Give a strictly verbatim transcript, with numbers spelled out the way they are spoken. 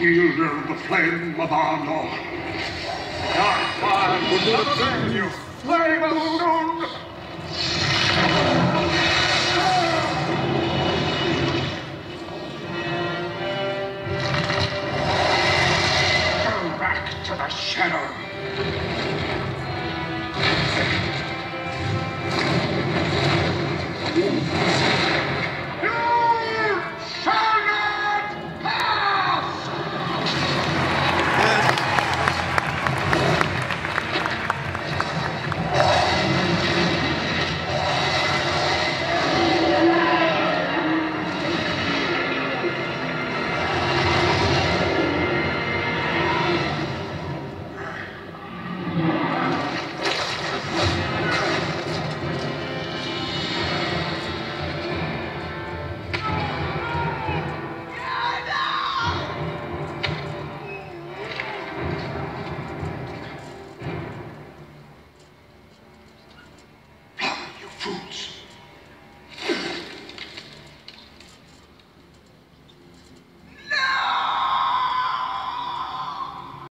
wielder of the flame of Arnor. Dark fire will not save you, flame of Arnor!